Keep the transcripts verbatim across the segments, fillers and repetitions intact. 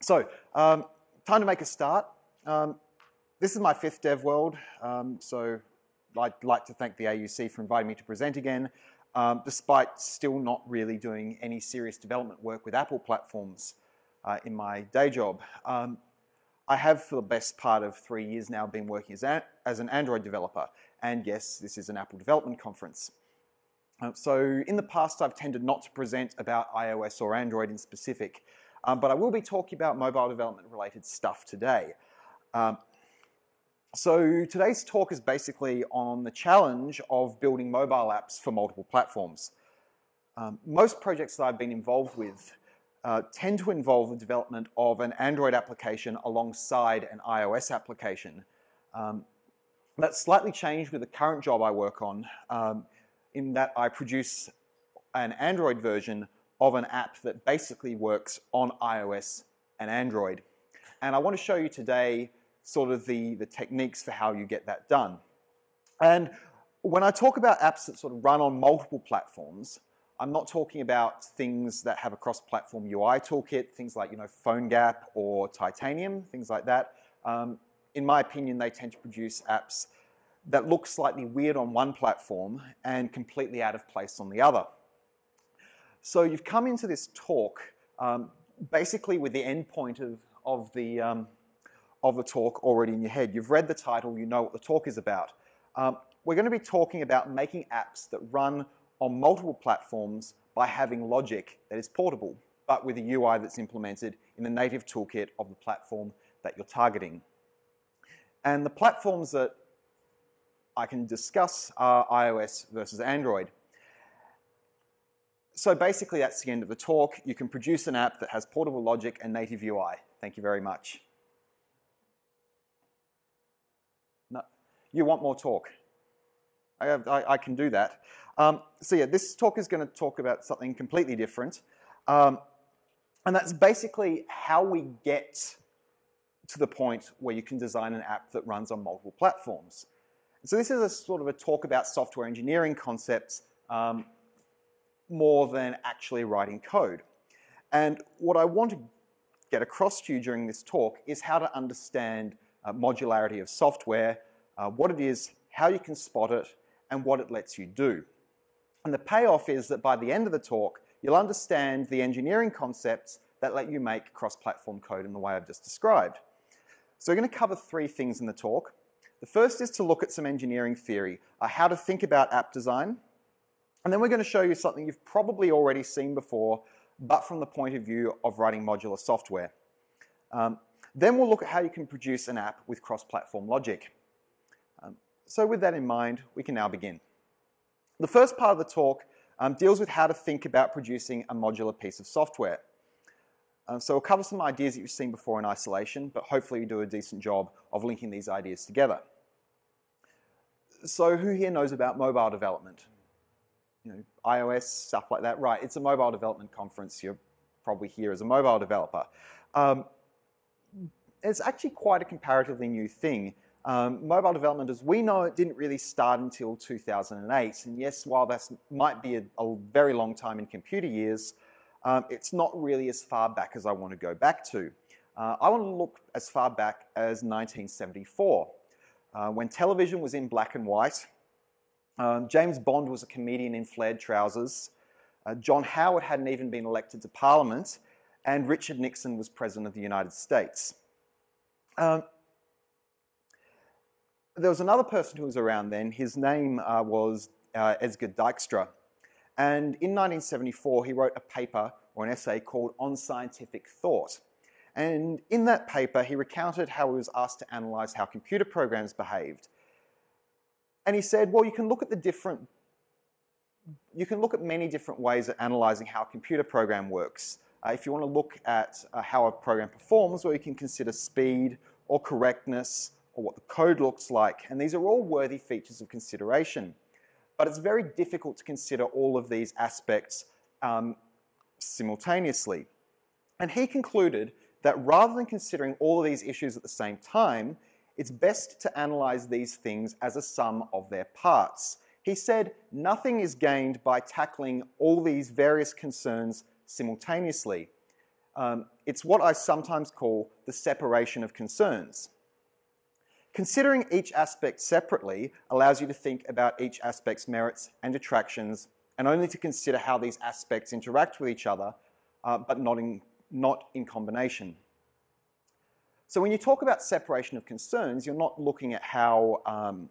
So, um, time to make a start. Um, this is my fifth DevWorld, um, so I'd like to thank the A U C for inviting me to present again, um, despite still not really doing any serious development work with Apple platforms uh, in my day job. Um, I have, for the best part of three years now, been working as, a, as an Android developer, and yes, this is an Apple development conference. Um, so, in the past, I've tended not to present about iOS or Android in specific. Um, but I will be talking about mobile development related stuff today. Um, so today's talk is basically on the challenge of building mobile apps for multiple platforms. Um, most projects that I've been involved with uh, tend to involve the development of an Android application alongside an iOS application. Um, that's slightly changed with the current job I work on, um, in that I produce an Android version of an app that basically works on iOS and Android. And I want to show you today sort of the, the techniques for how you get that done. And when I talk about apps that sort of run on multiple platforms, I'm not talking about things that have a cross-platform U I toolkit, things like, you know, PhoneGap or Titanium, things like that. Um, in my opinion, they tend to produce apps that look slightly weird on one platform and completely out of place on the other. So you've come into this talk um, basically with the end point of, of, the, um, of the talk already in your head. You've read the title, you know what the talk is about. Um, we're going to be talking about making apps that run on multiple platforms by having logic that is portable, but with a U I that's implemented in the native toolkit of the platform that you're targeting. And the platforms that I can discuss are iOS versus Android. So basically, that's the end of the talk. You can produce an app that has portable logic and native U I. Thank you very much. No, you want more talk? I, have, I, I can do that. Um, so yeah, this talk is going to talk about something completely different. Um, and that's basically how we get to the point where you can design an app that runs on multiple platforms. So this is a sort of a talk about software engineering concepts, um, more than actually writing code. And what I want to get across to you during this talk is how to understand uh, modularity of software, uh, what it is, how you can spot it, and what it lets you do. And the payoff is that by the end of the talk, you'll understand the engineering concepts that let you make cross-platform code in the way I've just described. So we're going to cover three things in the talk. The first is to look at some engineering theory, uh, how to think about app design. And then we're going to show you something you've probably already seen before, but from the point of view of writing modular software. Um, then we'll look at how you can produce an app with cross-platform logic. Um, so with that in mind, we can now begin. The first part of the talk um, deals with how to think about producing a modular piece of software. Um, so we'll cover some ideas that you've seen before in isolation, but hopefully we do a decent job of linking these ideas together. So who here knows about mobile development? You know, iOS, stuff like that, right? It's a mobile development conference. You're probably here as a mobile developer. Um, it's actually quite a comparatively new thing. Um, mobile development, as we know it, didn't really start until two thousand eight. And yes, while that might be a, a very long time in computer years, um, it's not really as far back as I want to go back to. Uh, I want to look as far back as nineteen seventy-four, uh, when television was in black and white. Um, James Bond was a comedian in flared trousers. Uh, John Howard hadn't even been elected to Parliament, and Richard Nixon was President of the United States. Um, there was another person who was around then. His name uh, was uh, Edsger Dijkstra, and in nineteen seventy-four he wrote a paper or an essay called On Scientific Thought. And in that paper he recounted how he was asked to analyse how computer programs behaved. And he said, well, you can look at the different, you can look at many different ways of analysing how a computer program works. Uh, if you want to look at uh, how a program performs, well, you can consider speed or correctness or what the code looks like. And these are all worthy features of consideration. But it's very difficult to consider all of these aspects um, simultaneously. And he concluded that rather than considering all of these issues at the same time, it's best to analyze these things as a sum of their parts. He said, nothing is gained by tackling all these various concerns simultaneously. Um, it's what I sometimes call the separation of concerns. Considering each aspect separately allows you to think about each aspect's merits and detractions, and only to consider how these aspects interact with each other, uh, but not in, not in combination. So when you talk about separation of concerns, you're not looking at how, um,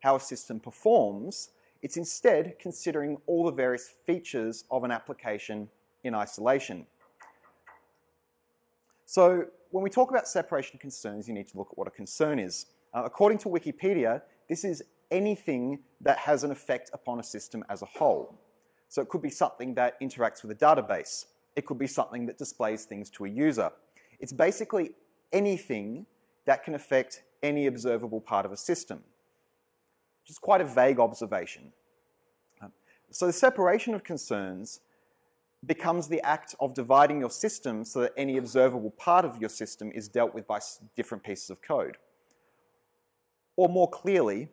how a system performs. It's instead considering all the various features of an application in isolation. So when we talk about separation of concerns, you need to look at what a concern is. Uh, according to Wikipedia, this is anything that has an effect upon a system as a whole. So it could be something that interacts with a database. It could be something that displays things to a user. It's basically anything that can affect any observable part of a system, which is quite a vague observation. So the separation of concerns becomes the act of dividing your system so that any observable part of your system is dealt with by different pieces of code. Or more clearly,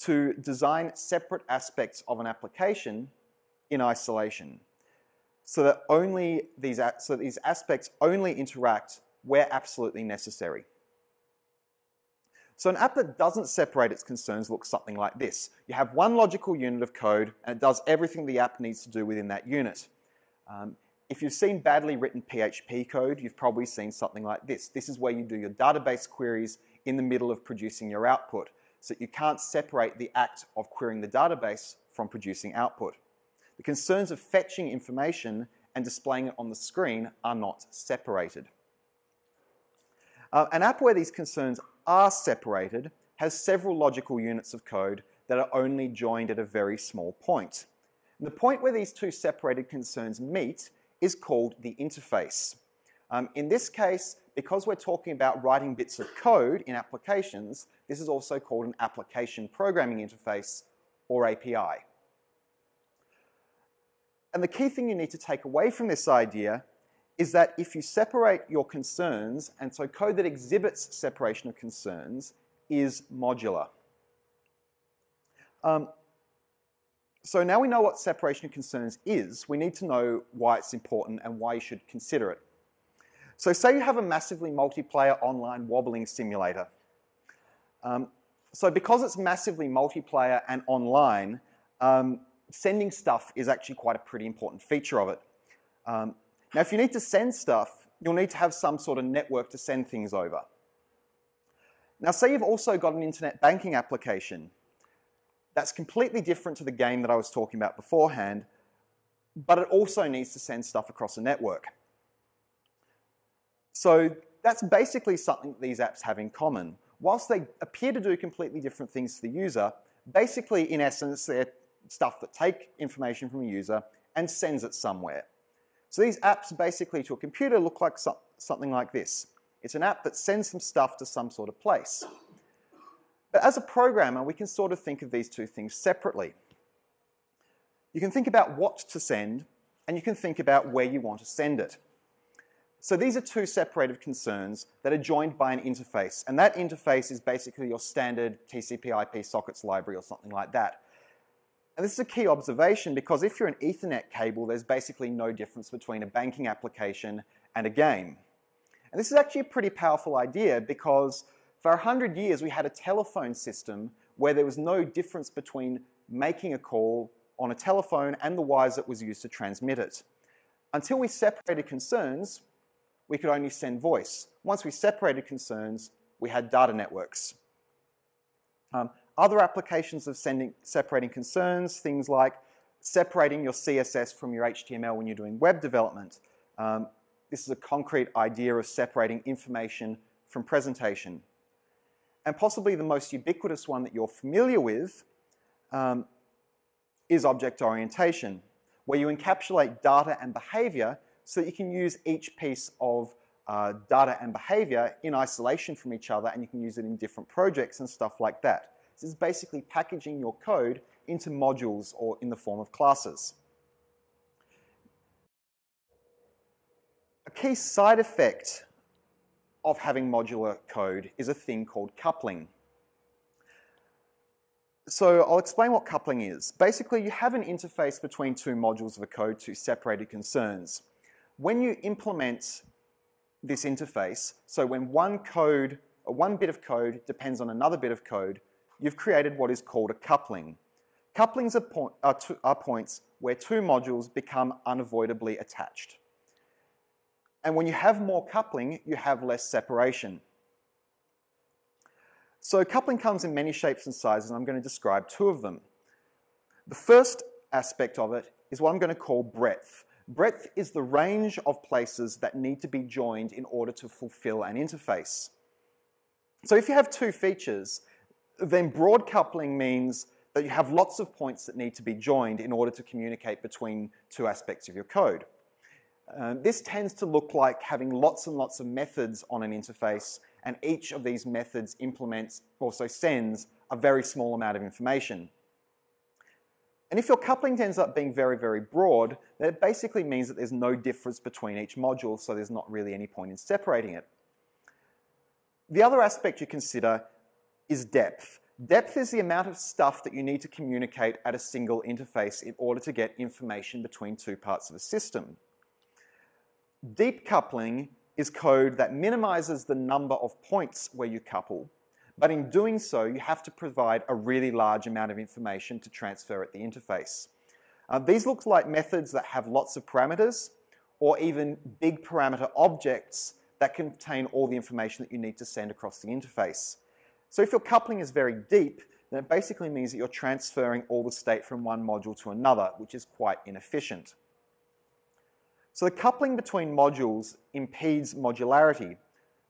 to design separate aspects of an application in isolation, so that only these, so that these aspects only interact where absolutely necessary. So an app that doesn't separate its concerns looks something like this. You have one logical unit of code and it does everything the app needs to do within that unit. Um, if you've seen badly written P H P code, you've probably seen something like this. This is where you do your database queries in the middle of producing your output, so you can't separate the act of querying the database from producing output. The concerns of fetching information and displaying it on the screen are not separated. Uh, an app where these concerns are separated has several logical units of code that are only joined at a very small point. And the point where these two separated concerns meet is called the interface. Um, in this case, because we're talking about writing bits of code in applications, this is also called an application programming interface, or A P I. And the key thing you need to take away from this idea is that if you separate your concerns, and so code that exhibits separation of concerns is modular. Um, so now we know what separation of concerns is, we need to know why it's important and why you should consider it. So say you have a massively multiplayer online wobbling simulator. Um, so because it's massively multiplayer and online, um, sending stuff is actually quite a pretty important feature of it. Um, now if you need to send stuff, you'll need to have some sort of network to send things over. Now say you've also got an internet banking application. That's completely different to the game that I was talking about beforehand, but it also needs to send stuff across a network. So that's basically something that these apps have in common. Whilst they appear to do completely different things to the user, basically, in essence, they're stuff that take information from a user and sends it somewhere. So these apps basically to a computer look like so something like this. It's an app that sends some stuff to some sort of place. But as a programmer, we can sort of think of these two things separately. You can think about what to send, and you can think about where you want to send it. So these are two separated concerns that are joined by an interface, and that interface is basically your standard T C P I P sockets library or something like that. And this is a key observation because if you're an Ethernet cable, there's basically no difference between a banking application and a game. And this is actually a pretty powerful idea because for a hundred years we had a telephone system where there was no difference between making a call on a telephone and the wires that was used to transmit it. Until we separated concerns, we could only send voice. Once we separated concerns, we had data networks. Um, other applications of sending, separating concerns, things like separating your C S S from your H T M L when you're doing web development. Um, this is a concrete idea of separating information from presentation. And possibly the most ubiquitous one that you're familiar with um, is object orientation, where you encapsulate data and behavior so that you can use each piece of uh, data and behavior in isolation from each other, and you can use it in different projects and stuff like that. This is basically packaging your code into modules or in the form of classes. A key side effect of having modular code is a thing called coupling. So I'll explain what coupling is. Basically, you have an interface between two modules of a code, two separated concerns. When you implement this interface, so when one code, or one bit of code depends on another bit of code, you've created what is called a coupling. Couplings are, po are, are points where two modules become unavoidably attached. And when you have more coupling, you have less separation. So coupling comes in many shapes and sizes, and I'm going to describe two of them. The first aspect of it is what I'm going to call breadth. Breadth is the range of places that need to be joined in order to fulfill an interface. So if you have two features, then broad coupling means that you have lots of points that need to be joined in order to communicate between two aspects of your code. Uh, this tends to look like having lots and lots of methods on an interface, and each of these methods implements, also sends, a very small amount of information. And if your coupling ends up being very, very broad, then it basically means that there's no difference between each module, so there's not really any point in separating it. The other aspect you consider is depth. Depth is the amount of stuff that you need to communicate at a single interface in order to get information between two parts of a system. Deep coupling is code that minimizes the number of points where you couple, but in doing so, you have to provide a really large amount of information to transfer at the interface. Uh, these look like methods that have lots of parameters, or even big parameter objects that contain all the information that you need to send across the interface. So if your coupling is very deep, then it basically means that you're transferring all the state from one module to another, which is quite inefficient. So the coupling between modules impedes modularity.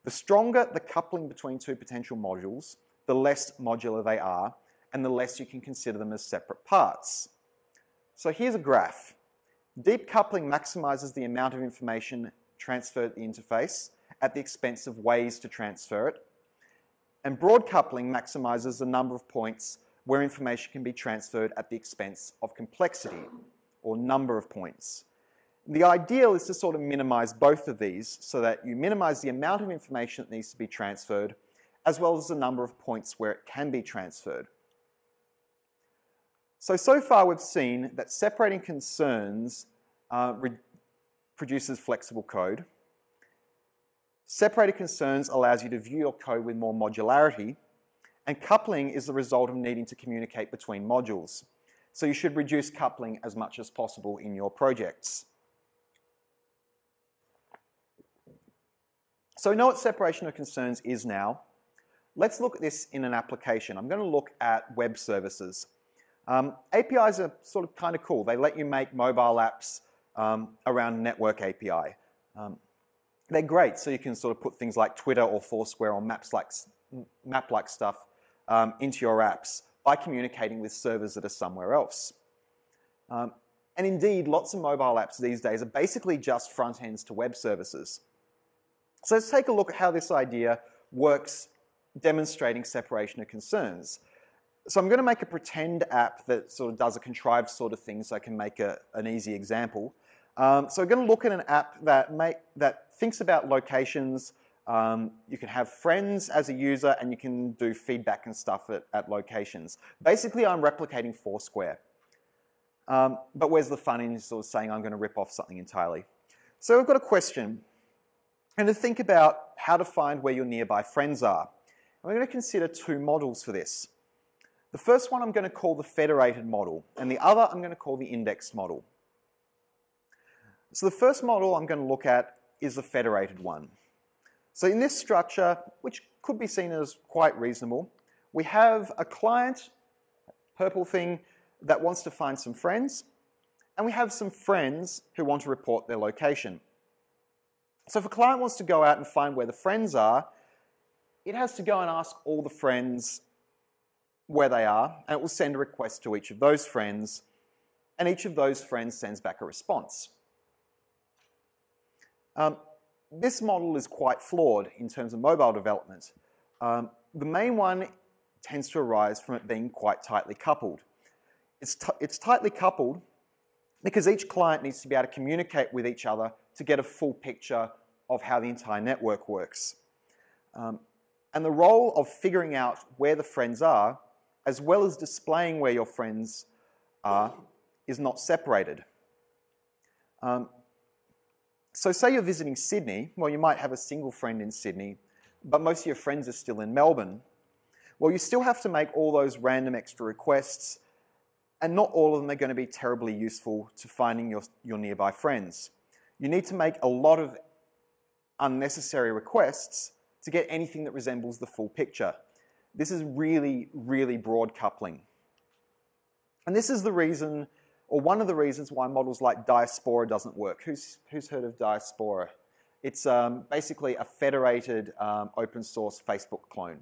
The stronger the coupling between two potential modules, the less modular they are, and the less you can consider them as separate parts. So here's a graph. Deep coupling maximizes the amount of information transferred at the interface at the expense of ways to transfer it, and broad coupling maximizes the number of points where information can be transferred at the expense of complexity, or number of points. The ideal is to sort of minimize both of these so that you minimize the amount of information that needs to be transferred as well as the number of points where it can be transferred. So, so far we've seen that separating concerns uh, produces flexible code. Separated concerns allows you to view your code with more modularity, and coupling is the result of needing to communicate between modules. So you should reduce coupling as much as possible in your projects. So we know what separation of concerns is now. Let's look at this in an application. I'm going to look at web services. Um, A P Is are sort of kind of cool. They let you make mobile apps um, around network A P I. Um, they're great, so you can sort of put things like Twitter or Foursquare or maps like, map-like stuff um, into your apps by communicating with servers that are somewhere else. Um, and indeed, lots of mobile apps these days are basically just front-ends to web services. So let's take a look at how this idea works, demonstrating separation of concerns. So I'm going to make a pretend app that sort of does a contrived sort of thing so I can make a, an easy example. Um, so we're going to look at an app that, make, that thinks about locations. Um, you can have friends as a user, and you can do feedback and stuff at, at locations. Basically, I'm replicating Foursquare. Um, but where's the fun in sort of saying I'm going to rip off something entirely? So we've got a question. And to think about how to find where your nearby friends are. And we're going to consider two models for this. The first one I'm going to call the federated model, and the other I'm going to call the indexed model. So the first model I'm going to look at is the federated one. So in this structure, which could be seen as quite reasonable, we have a client, purple thing, that wants to find some friends, and we have some friends who want to report their location. So if a client wants to go out and find where the friends are, it has to go and ask all the friends where they are, and it will send a request to each of those friends, and each of those friends sends back a response. Um, this model is quite flawed in terms of mobile development. Um, the main one tends to arise from it being quite tightly coupled. It's, it's tightly coupled because each client needs to be able to communicate with each other to get a full picture of how the entire network works. Um, and the role of figuring out where the friends are, as well as displaying where your friends are, is not separated. Um, So say you're visiting Sydney, well, you might have a single friend in Sydney, but most of your friends are still in Melbourne. Well, you still have to make all those random extra requests, and not all of them are going to be terribly useful to finding your, your nearby friends. You need to make a lot of unnecessary requests to get anything that resembles the full picture. This is really, really broad coupling. And this is the reason, or one of the reasons, why models like Diaspora doesn't work. Who's, who's heard of Diaspora? It's um, basically a federated um, open source Facebook clone.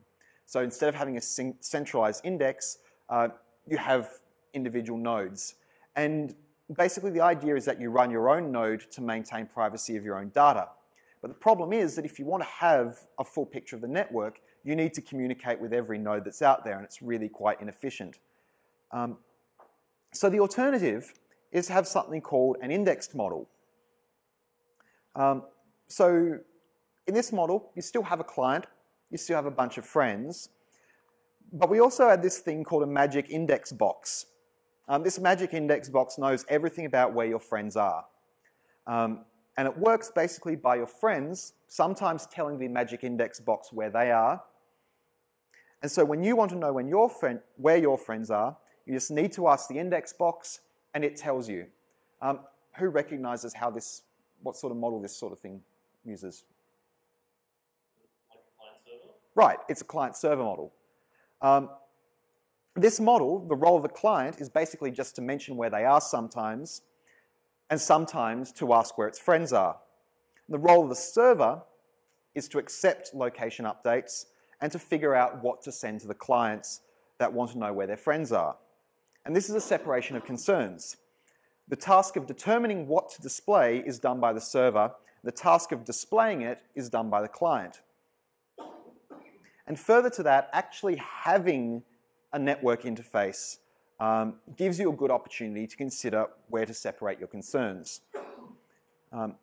So instead of having a centralized index, uh, you have individual nodes. And basically the idea is that you run your own node to maintain privacy of your own data. But the problem is that if you want to have a full picture of the network, you need to communicate with every node that's out there, and it's really quite inefficient. Um, so the alternative is to have something called an indexed model. Um, so in this model, you still have a client, you still have a bunch of friends, but we also had this thing called a magic index box. Um, this magic index box knows everything about where your friends are. Um, and it works basically by your friends sometimes telling the magic index box where they are. And so when you want to know when your friend, where your friends are, you just need to ask the index box and it tells you. Um, who recognizes how this, what sort of model this sort of thing uses? Right, it's a client-server model. Um, this model, the role of the client, is basically just to mention where they are sometimes, and sometimes to ask where its friends are. The role of the server is to accept location updates and to figure out what to send to the clients that want to know where their friends are. And this is a separation of concerns. The task of determining what to display is done by the server. The task of displaying it is done by the client. And further to that, actually having a network interface um, gives you a good opportunity to consider where to separate your concerns. Um,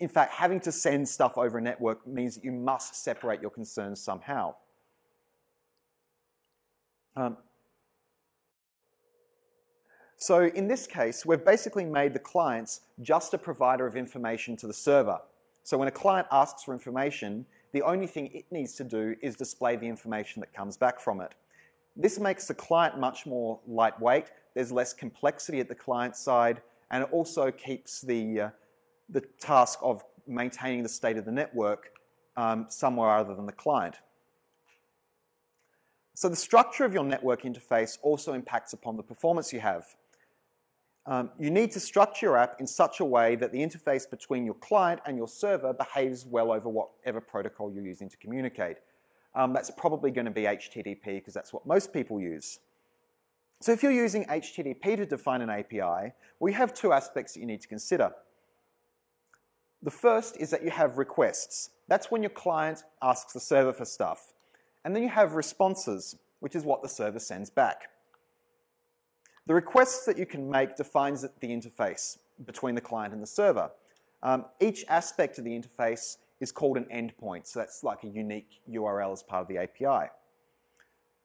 in fact, having to send stuff over a network means that you must separate your concerns somehow. Um, so in this case, we've basically made the clients just a provider of information to the server. So when a client asks for information, the only thing it needs to do is display the information that comes back from it. This makes the client much more lightweight, there's less complexity at the client side, and it also keeps the, uh, the task of maintaining the state of the network um, somewhere other than the client. So the structure of your network interface also impacts upon the performance you have. Um, you need to structure your app in such a way that the interface between your client and your server behaves well over whatever protocol you're using to communicate. Um, that's probably going to be H T T P because that's what most people use. So if you're using H T T P to define an A P I, we have two aspects that you need to consider. The first is that you have requests. That's when your client asks the server for stuff. And then you have responses, which is what the server sends back. The requests that you can make defines the interface between the client and the server. Um, each aspect of the interface is called an endpoint, so that's like a unique U R L as part of the A P I.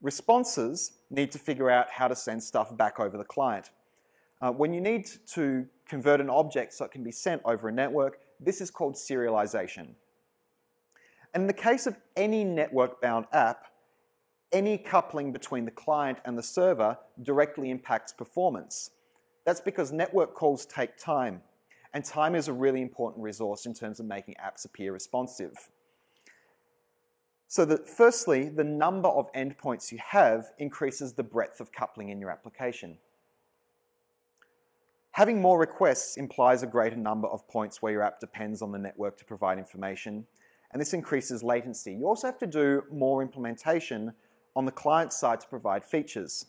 Responses need to figure out how to send stuff back over the client. Uh, when you need to convert an object so it can be sent over a network, this is called serialization. And in the case of any network-bound app, any coupling between the client and the server directly impacts performance. That's because network calls take time, and time is a really important resource in terms of making apps appear responsive. So that firstly, the number of endpoints you have increases the breadth of coupling in your application. Having more requests implies a greater number of points where your app depends on the network to provide information, and this increases latency. You also have to do more implementation on the client side to provide features.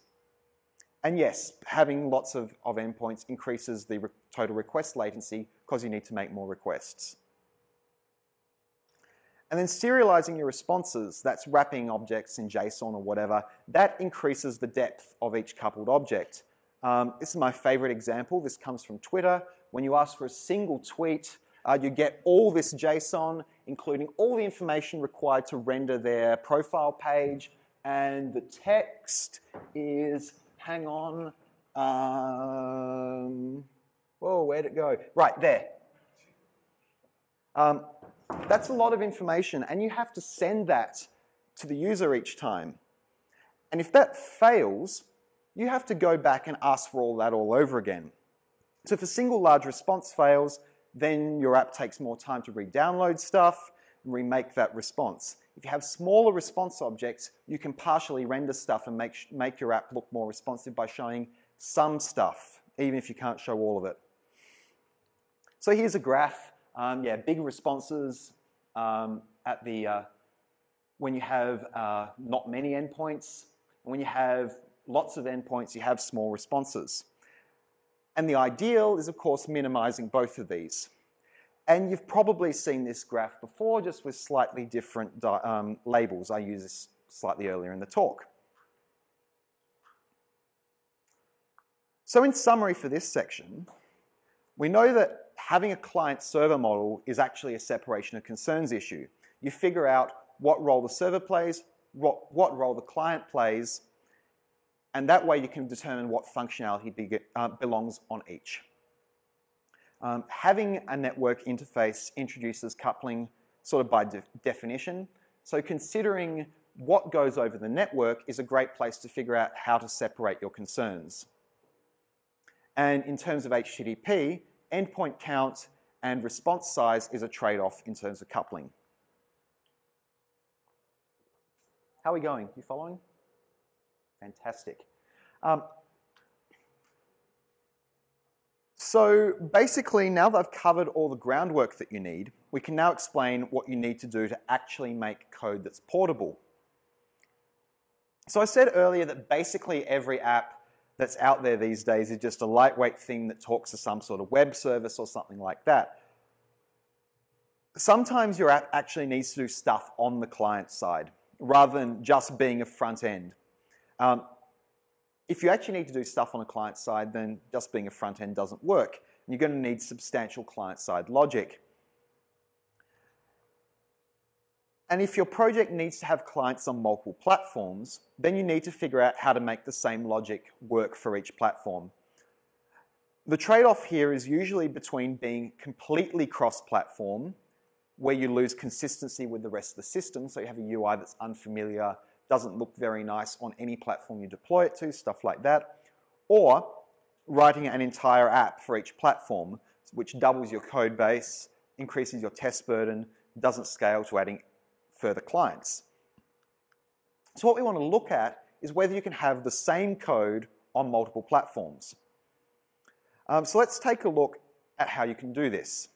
And yes, having lots of, of endpoints increases the re total request latency because you need to make more requests. And then serializing your responses, that's wrapping objects in JSON or whatever, that increases the depth of each coupled object. Um, this is my favorite example. This comes from Twitter. When you ask for a single tweet, uh, you get all this JSON, including all the information required to render their profile page, and the text is, hang on, um, whoa, where'd it go? Right, there. Um, that's a lot of information, and you have to send that to the user each time. And if that fails, you have to go back and ask for all that all over again. So if a single large response fails, then your app takes more time to re-download stuff and remake that response. If you have smaller response objects, you can partially render stuff and make, make your app look more responsive by showing some stuff, even if you can't show all of it. So here's a graph. Um, yeah, big responses um, at the uh, when you have uh, not many endpoints. And when you have lots of endpoints, you have small responses. And the ideal is, of course, minimizing both of these. And you've probably seen this graph before, just with slightly different um, labels. I used this slightly earlier in the talk. So in summary for this section, we know that having a client-server model is actually a separation of concerns issue. You figure out what role the server plays, what, what role the client plays, and that way you can determine what functionality be, uh, belongs on each. Um, having a network interface introduces coupling sort of by de definition. So considering what goes over the network is a great place to figure out how to separate your concerns. And in terms of H T T P, endpoint count and response size is a trade-off in terms of coupling. How are we going? You following? Fantastic. Um, so basically, now that I've covered all the groundwork that you need, we can now explain what you need to do to actually make code that's portable. So I said earlier that basically every app that's out there these days is just a lightweight thing that talks to some sort of web service or something like that. Sometimes your app actually needs to do stuff on the client side, rather than just being a front end. Um, if you actually need to do stuff on a client side, then just being a front end doesn't work. You're going to need substantial client-side logic. And if your project needs to have clients on multiple platforms, then you need to figure out how to make the same logic work for each platform. The trade-off here is usually between being completely cross-platform, where you lose consistency with the rest of the system, so you have a U I that's unfamiliar, doesn't look very nice on any platform you deploy it to, stuff like that, or writing an entire app for each platform, which doubles your code base, increases your test burden, doesn't scale to adding further clients. So what we want to look at is whether you can have the same code on multiple platforms. Um, so let's take a look at how you can do this.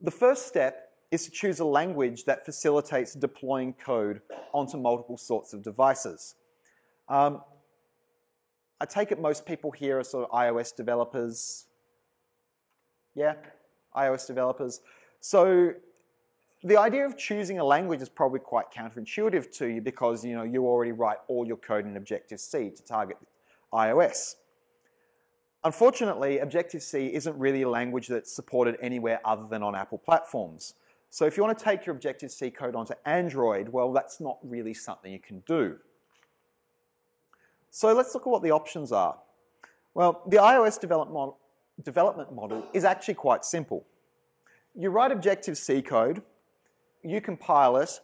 The first step is to choose a language that facilitates deploying code onto multiple sorts of devices. Um, I take it most people here are sort of iOS developers. Yeah, iOS developers. So the idea of choosing a language is probably quite counterintuitive to you, because you know you already write all your code in Objective-C to target iOS. Unfortunately, Objective-C isn't really a language that's supported anywhere other than on Apple platforms. So if you want to take your Objective-C code onto Android, well, that's not really something you can do. So let's look at what the options are. Well, the iOS develop mod- development model is actually quite simple. You write Objective-C code, you compile it,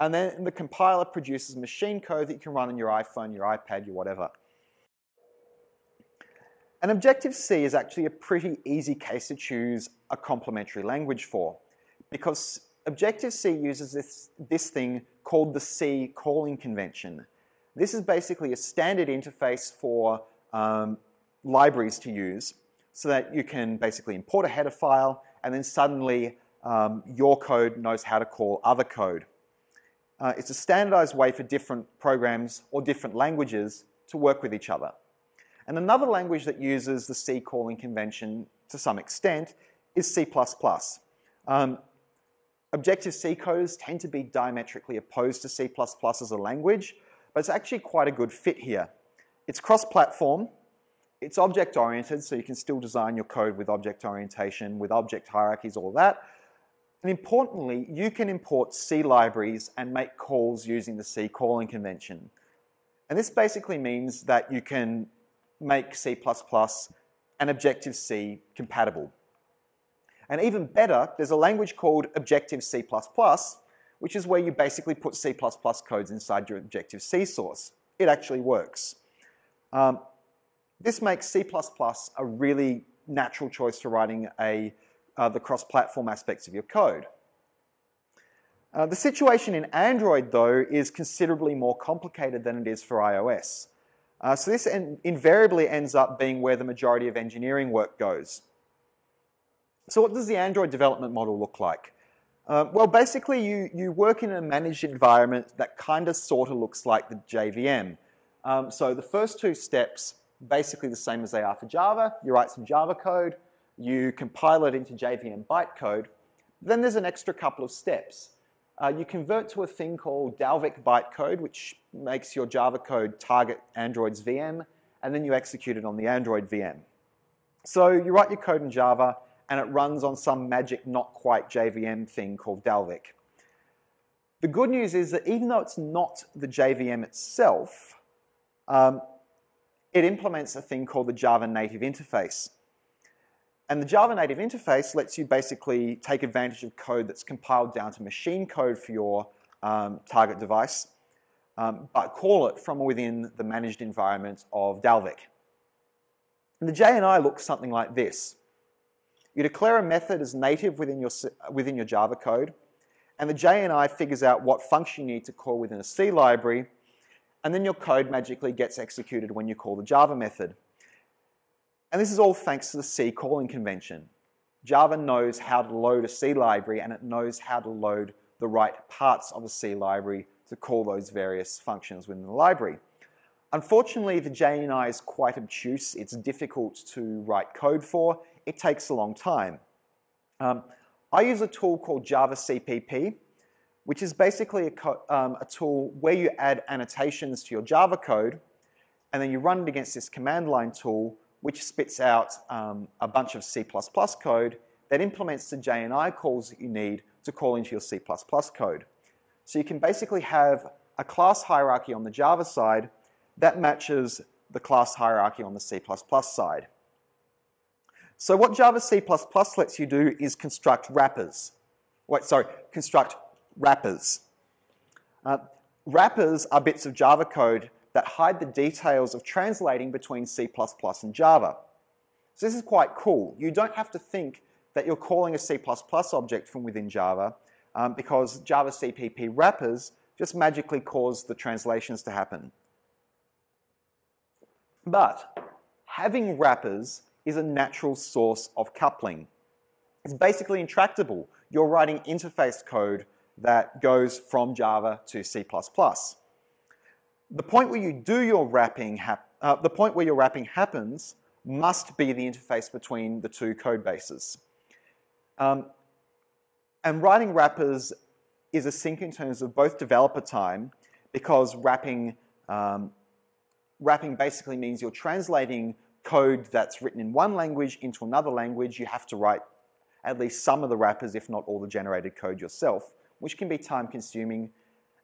and then the compiler produces machine code that you can run on your iPhone, your iPad, your whatever. And Objective-C is actually a pretty easy case to choose a complementary language for, because Objective-C uses this, this thing called the C calling convention. This is basically a standard interface for um, libraries to use, so that you can basically import a header file, and then suddenly um, your code knows how to call other code. Uh, it's a standardized way for different programs or different languages to work with each other. And another language that uses the C calling convention to some extent is C plus plus. Um, Objective-C codes tend to be diametrically opposed to C plus plus as a language, but it's actually quite a good fit here. It's cross-platform, it's object-oriented, so you can still design your code with object orientation, with object hierarchies, all that. And importantly, you can import C libraries and make calls using the C calling convention. And this basically means that you can make C plus plus and Objective-C compatible. And even better, there's a language called Objective-C plus plus, which is where you basically put C plus plus codes inside your Objective-C source. It actually works. Um, this makes C plus plus a really natural choice for writing a, uh, the cross-platform aspects of your code. Uh, the situation in Android, though, is considerably more complicated than it is for iOS. Uh, so this in invariably ends up being where the majority of engineering work goes. So what does the Android development model look like? Uh, well, basically, you, you work in a managed environment that kind of sort of looks like the J V M. Um, so the first two steps, basically the same as they are for Java. You write some Java code, you compile it into J V M bytecode. Then there's an extra couple of steps. Uh, you convert to a thing called Dalvik bytecode, which makes your Java code target Android's V M, and then you execute it on the Android V M. So you write your code in Java, and it runs on some magic not quite J V M thing called Dalvik. The good news is that even though it's not the J V M itself, um, it implements a thing called the Java Native Interface. And the Java Native Interface lets you basically take advantage of code that's compiled down to machine code for your um, target device, um, but call it from within the managed environment of Dalvik. And the J N I looks something like this. You declare a method as native within your, within your Java code, and the J N I figures out what function you need to call within a C library, and then your code magically gets executed when you call the Java method. And this is all thanks to the C calling convention. Java knows how to load a C library, and it knows how to load the right parts of a C library to call those various functions within the library. Unfortunately, the J N I is quite obtuse. It's difficult to write code for. It takes a long time. Um, I use a tool called Java C P P, which is basically a, um, a tool where you add annotations to your Java code, and then you run it against this command line tool, which spits out um, a bunch of C plus plus code that implements the J N I calls that you need to call into your C plus plus code. So you can basically have a class hierarchy on the Java side that matches the class hierarchy on the C plus plus side. So what Java C plus plus lets you do is construct wrappers. Wait, sorry, construct wrappers. Uh, wrappers are bits of Java code that hide the details of translating between C plus plus and Java. So this is quite cool. You don't have to think that you're calling a C plus plus object from within Java, um, because Java C P P wrappers just magically cause the translations to happen. But having wrappers is a natural source of coupling. It's basically intractable. You're writing interface code that goes from Java to C plus plus. The point where you do your wrapping, uh, the point where your wrapping happens must be the interface between the two code bases. Um, and writing wrappers is a sink in terms of both developer time, because wrapping, um, wrapping basically means you're translating code that's written in one language into another language. You have to write at least some of the wrappers, if not all the generated code yourself, which can be time consuming.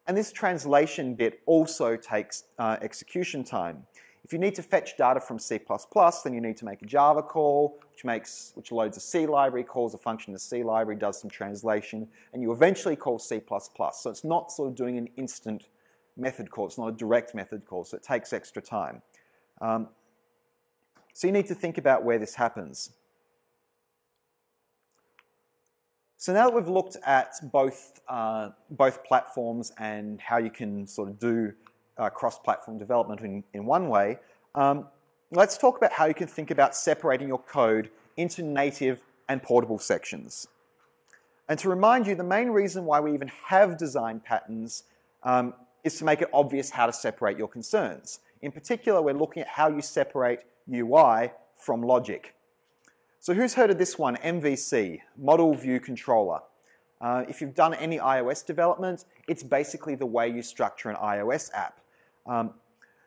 And this translation bit also takes uh, execution time. If you need to fetch data from C plus plus, then you need to make a Java call, which, makes, which loads a C library, calls a function in the C library, does some translation, and you eventually call C plus plus. So it's not sort of doing an instant method call. It's not a direct method call, so it takes extra time. Um, so you need to think about where this happens. So now that we've looked at both, uh, both platforms and how you can sort of do uh, cross-platform development in, in one way, um, let's talk about how you can think about separating your code into native and portable sections. And to remind you, the main reason why we even have design patterns um, is to make it obvious how to separate your concerns. In particular, we're looking at how you separate U I from logic. So who's heard of this one, M V C, Model View Controller? Uh, if you've done any iOS development, it's basically the way you structure an iOS app. Um,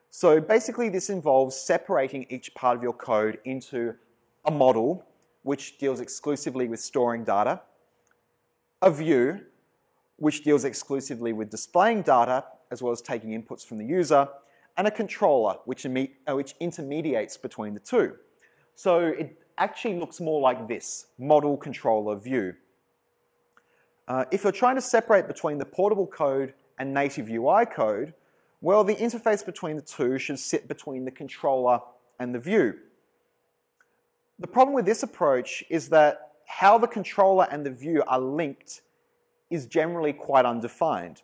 so basically this involves separating each part of your code into a model, which deals exclusively with storing data, a view, which deals exclusively with displaying data, as well as taking inputs from the user, and a controller, which, which intermediates between the two. So it actually looks more like this, model controller view. Uh, if you're trying to separate between the portable code and native U I code, well, the interface between the two should sit between the controller and the view. The problem with this approach is that how the controller and the view are linked is generally quite undefined.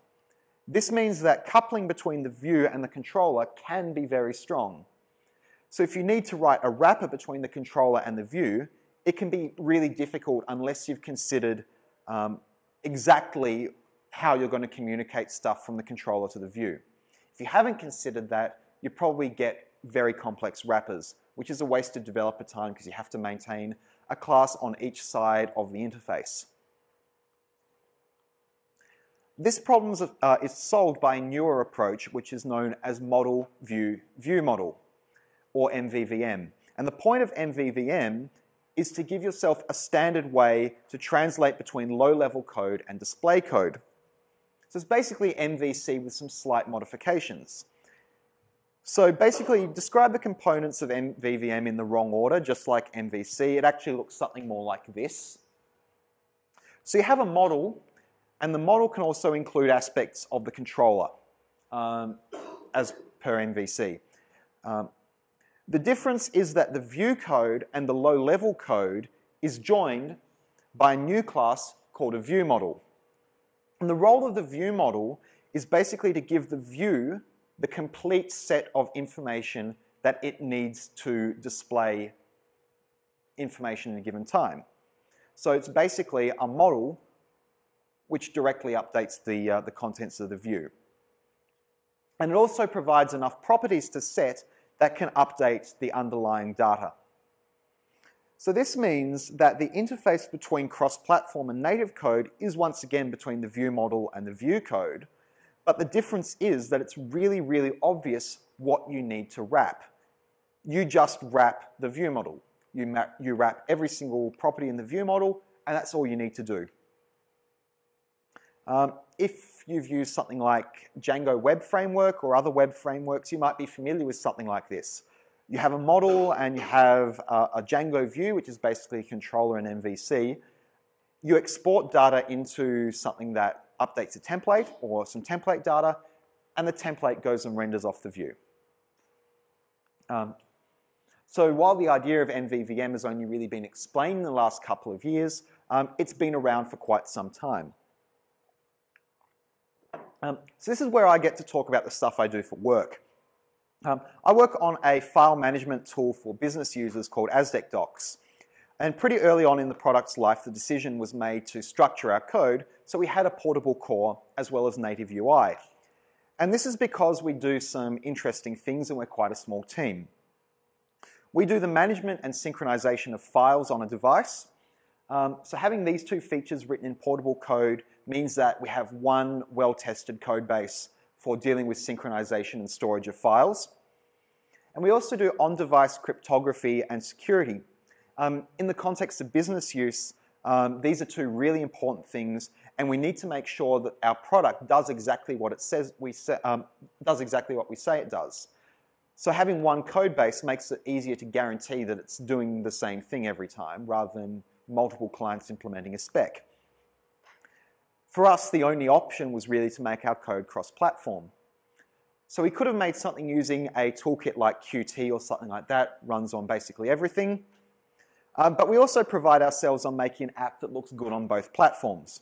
This means that coupling between the view and the controller can be very strong. So if you need to write a wrapper between the controller and the view, it can be really difficult unless you've considered um, exactly how you're going to communicate stuff from the controller to the view. If you haven't considered that, you probably get very complex wrappers, which is a waste of developer time because you have to maintain a class on each side of the interface. This problem is, uh, is solved by a newer approach, which is known as model view view model, or M V V M. And the point of M V V M is to give yourself a standard way to translate between low-level code and display code. So it's basically M V C with some slight modifications. So basically, describe the components of M V V M in the wrong order, just like M V C. It actually looks something more like this. So you have a model, and the model can also include aspects of the controller, um, as per M V C. Um, the difference is that the view code and the low-level code is joined by a new class called a view model. And the role of the view model is basically to give the view the complete set of information that it needs to display information in a given time. So it's basically a model which directly updates the, uh, the contents of the view. And it also provides enough properties to set that can update the underlying data. So this means that the interface between cross-platform and native code is once again between the view model and the view code, but the difference is that it's really, really obvious what you need to wrap. You just wrap the view model. You, map, you wrap every single property in the view model, and that's all you need to do. Um, if you've used something like Django Web Framework or other web frameworks, you might be familiar with something like this. You have a model and you have a, a Django view, which is basically a controller and M V C. You export data into something that updates a template or some template data, and the template goes and renders off the view. Um, so while the idea of M V V M has only really been explained in the last couple of years, um, it's been around for quite some time. Um, so this is where I get to talk about the stuff I do for work. Um, I work on a file management tool for business users called Aztec Docs. And pretty early on in the product's life, the decision was made to structure our code so we had a portable core as well as native U I. And this is because we do some interesting things and we're quite a small team. We do the management and synchronization of files on a device. Um, so having these two features written in portable code means that we have one well-tested code base for dealing with synchronization and storage of files. And we also do on-device cryptography and security. Um, in the context of business use, um, these are two really important things, and we need to make sure that our product does exactly what it says we say, um, does exactly what we say it does. So having one code base makes it easier to guarantee that it's doing the same thing every time, rather than multiple clients implementing a spec. For us, the only option was really to make our code cross-platform. So we could have made something using a toolkit like Qt or something like that, runs on basically everything. Um, but we also pride ourselves on making an app that looks good on both platforms.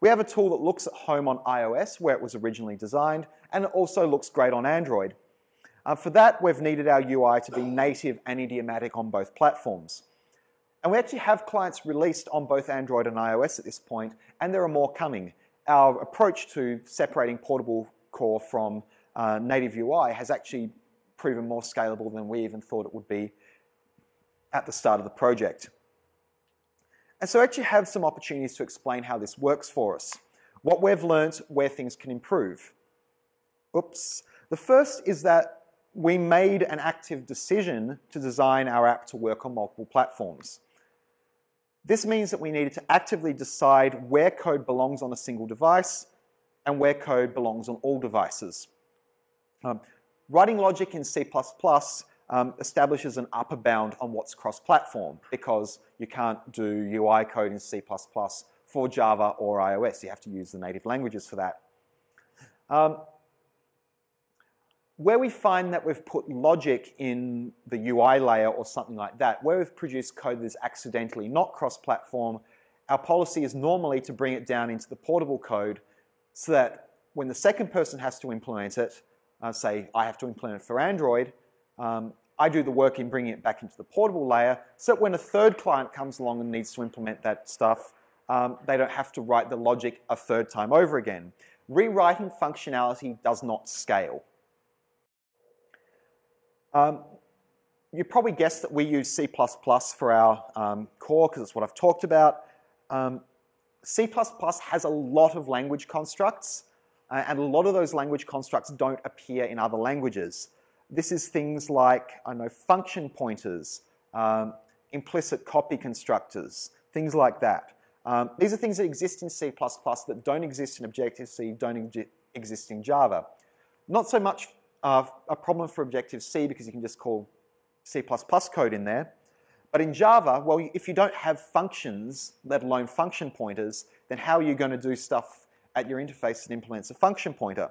We have a tool that looks at home on i O S, where it was originally designed, and it also looks great on Android. Uh, for that, we've needed our U I to be native and idiomatic on both platforms. And we actually have clients released on both Android and i O S at this point, and there are more coming. Our approach to separating portable core from uh, native U I has actually proven more scalable than we even thought it would be at the start of the project. And so I actually have some opportunities to explain how this works for us, what we've learned, where things can improve. Oops. The first is that we made an active decision to design our app to work on multiple platforms. This means that we needed to actively decide where code belongs on a single device and where code belongs on all devices. Um, writing logic in C plus plus um, establishes an upper bound on what's cross-platform, because you can't do U I code in C plus plus for Java or iOS. You have to use the native languages for that. Um, where we find that we've put logic in the U I layer or something like that, where we've produced code that is accidentally not cross-platform, our policy is normally to bring it down into the portable code so that when the second person has to implement it, uh, say I have to implement it for Android, um, I do the work in bringing it back into the portable layer so that when a third client comes along and needs to implement that stuff, um, they don't have to write the logic a third time over again. Rewriting functionality does not scale. Um, you probably guessed that we use C plus plus for our um, core because it's what I've talked about. Um, C plus plus has a lot of language constructs, uh, and a lot of those language constructs don't appear in other languages. This is things like, I know, function pointers, um, implicit copy constructors, things like that. Um, these are things that exist in C plus plus that don't exist in Objective-C, don't exist in Java. Not so much uh, a problem for Objective-C because you can just call C plus plus code in there. But in Java, well, if you don't have functions, let alone function pointers, then how are you going to do stuff at your interface that implements a function pointer?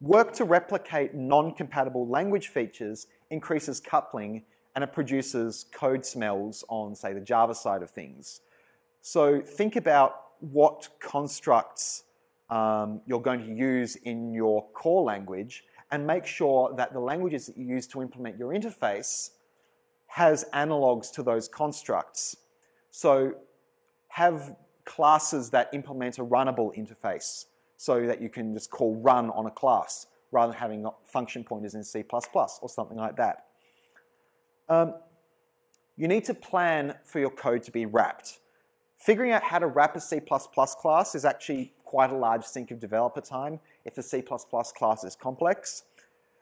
Work to replicate non-compatible language features increases coupling, and it produces code smells on, say, the Java side of things. So think about what constructs um, you're going to use in your core language, and make sure that the languages that you use to implement your interface has analogs to those constructs. So have classes that implement a runnable interface so that you can just call run on a class rather than having function pointers in C plus plus or something like that. Um, you need to plan for your code to be wrapped. Figuring out how to wrap a C plus plus class is actually quite a large sink of developer time if the C plus plus class is complex.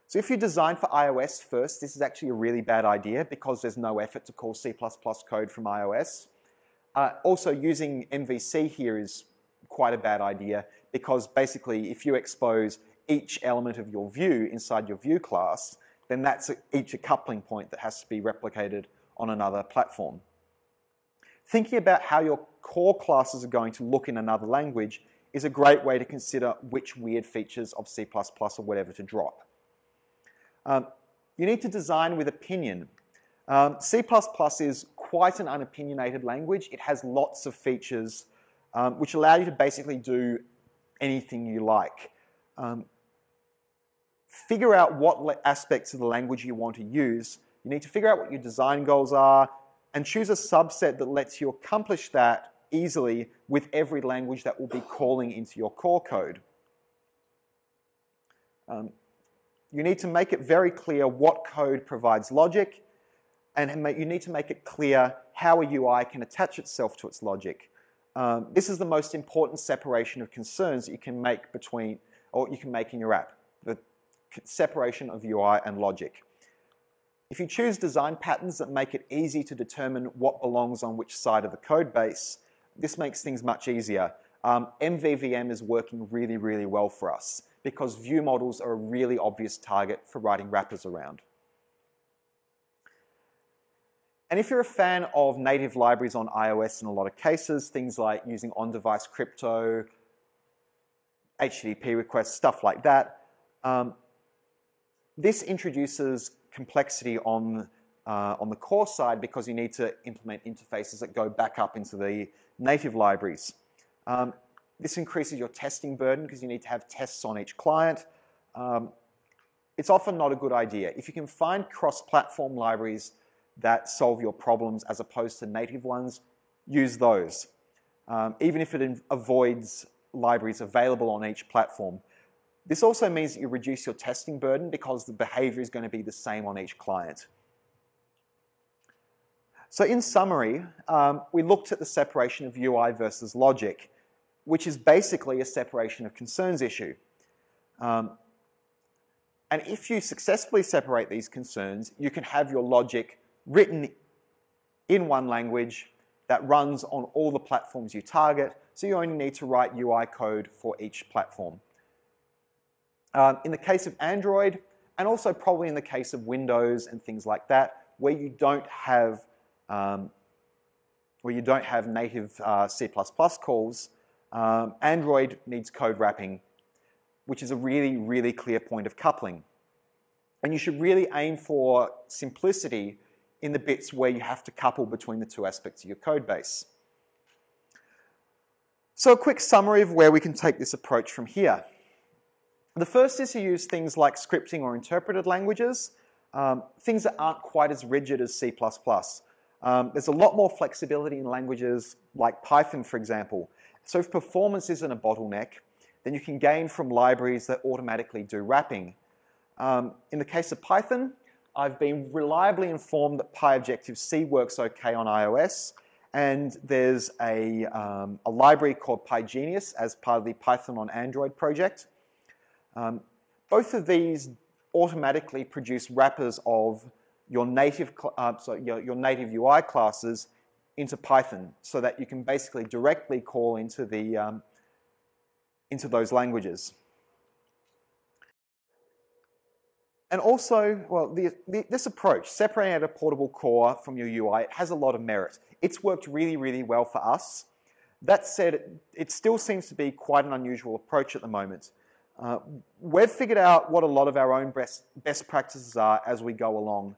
So if you design for iOS first, this is actually a really bad idea because there's no effort to call C plus plus code from iOS. Uh, also, using M V C here is quite a bad idea because basically if you expose each element of your view inside your view class, then that's each a coupling point that has to be replicated on another platform. Thinking about how your core classes are going to look in another language is a great way to consider which weird features of C plus plus or whatever to drop. Um, you need to design with opinion. Um, C plus plus is quite an unopinionated language. It has lots of features um, which allow you to basically do anything you like. Um, Figure out what aspects of the language you want to use. You need to figure out what your design goals are and choose a subset that lets you accomplish that easily with every language that will be calling into your core code. Um, you need to make it very clear what code provides logic, and you need to make it clear how a U I can attach itself to its logic. Um, this is the most important separation of concerns that you can make between, or you can make in your app. The, Separation of U I and logic. If you choose design patterns that make it easy to determine what belongs on which side of the code base, this makes things much easier. Um, M V V M is working really, really well for us because view models are a really obvious target for writing wrappers around. And if you're a fan of native libraries on iOS in a lot of cases, things like using on-device crypto, H T T P requests, stuff like that, um, this introduces complexity on, uh, on the core side because you need to implement interfaces that go back up into the native libraries. Um, this increases your testing burden because you need to have tests on each client. Um, it's often not a good idea. If you can find cross-platform libraries that solve your problems as opposed to native ones, use those. Um, even if it avoids libraries available on each platform. This also means that you reduce your testing burden because the behavior is going to be the same on each client. So in summary, um, we looked at the separation of U I versus logic, which is basically a separation of concerns issue. Um, and if you successfully separate these concerns, you can have your logic written in one language that runs on all the platforms you target, so you only need to write U I code for each platform. Um, in the case of Android, and also probably in the case of Windows and things like that, where you don't have um, where you don't have native uh, C plus plus calls, um, Android needs code wrapping, which is a really, really clear point of coupling. And you should really aim for simplicity in the bits where you have to couple between the two aspects of your code base. So a quick summary of where we can take this approach from here. The first is to use things like scripting or interpreted languages, um, things that aren't quite as rigid as C plus plus. Um, there's a lot more flexibility in languages like Python, for example. So if performance isn't a bottleneck, then you can gain from libraries that automatically do wrapping. Um, in the case of Python, I've been reliably informed that PyObjective-C works okay on iOS, and there's a, um, a library called PyGenius as part of the Python on Android project. Um, both of these automatically produce wrappers of your native, uh, so your, your native U I classes into Python, so that you can basically directly call into the um, into those languages. And also, well, the, the, this approach, separating out a portable core from your U I, it has a lot of merit. It's worked really, really well for us. That said, it, it still seems to be quite an unusual approach at the moment. Uh, we've figured out what a lot of our own best, best practices are as we go along.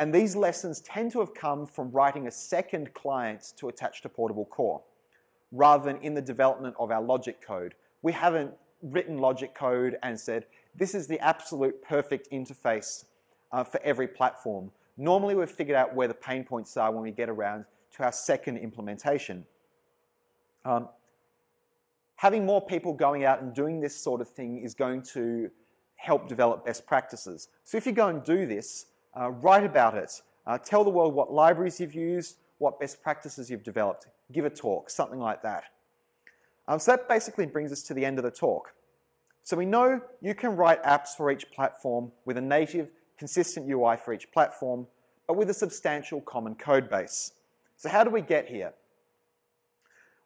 And these lessons tend to have come from writing a second client to attach to portable core, rather than in the development of our logic code. We haven't written logic code and said, this is the absolute perfect interface uh, for every platform. Normally we've figured out where the pain points are when we get around to our second implementation. Um, having more people going out and doing this sort of thing is going to help develop best practices. So if you go and do this, uh, write about it. Uh, tell the world what libraries you've used, what best practices you've developed. Give a talk, something like that. Um, so that basically brings us to the end of the talk. So we know you can write apps for each platform with a native, consistent U I for each platform, but with a substantial common code base. So how do we get here?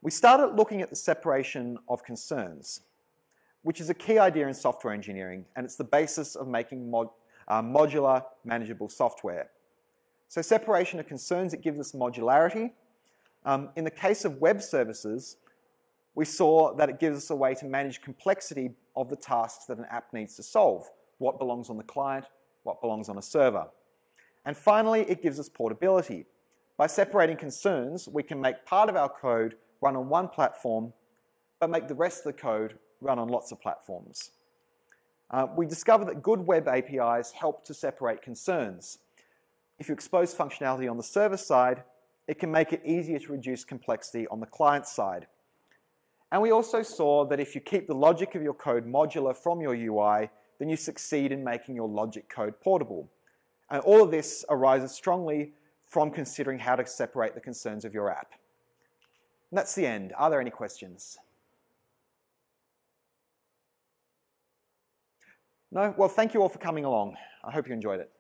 We started looking at the separation of concerns, which is a key idea in software engineering, and it's the basis of making mod, uh, modular, manageable software. So separation of concerns, it gives us modularity. Um, in the case of web services, we saw that it gives us a way to manage complexity of the tasks that an app needs to solve. What belongs on the client, what belongs on a server. And finally, it gives us portability. By separating concerns, we can make part of our code run on one platform, but make the rest of the code run on lots of platforms. Uh, we discovered that good web A P Is help to separate concerns. If you expose functionality on the server side, it can make it easier to reduce complexity on the client side. And we also saw that if you keep the logic of your code modular from your U I, then you succeed in making your logic code portable. And all of this arises strongly from considering how to separate the concerns of your app. And that's the end. Are there any questions? No? Well, thank you all for coming along. I hope you enjoyed it.